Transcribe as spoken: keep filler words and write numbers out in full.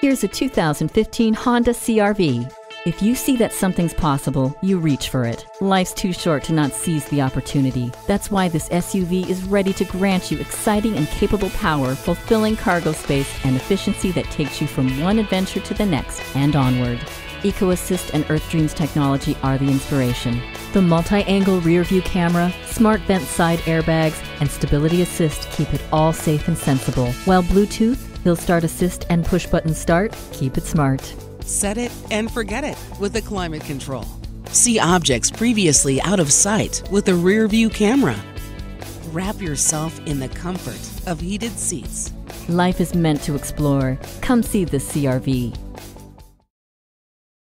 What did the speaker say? Here's a two thousand fifteen Honda C R V. If you see that something's possible, you reach for it. Life's too short to not seize the opportunity. That's why this S U V is ready to grant you exciting and capable power, fulfilling cargo space, and efficiency that takes you from one adventure to the next and onward. Eco Assist and Earth Dreams technology are the inspiration. The multi-angle rear-view camera, smart vent side airbags, and stability assist keep it all safe and sensible, while Bluetooth, Hill Start Assist, and push-button start keep it smart. Set it and forget it with the climate control. See objects previously out of sight with the rear-view camera. Wrap yourself in the comfort of heated seats. Life is meant to explore. Come see the C R V.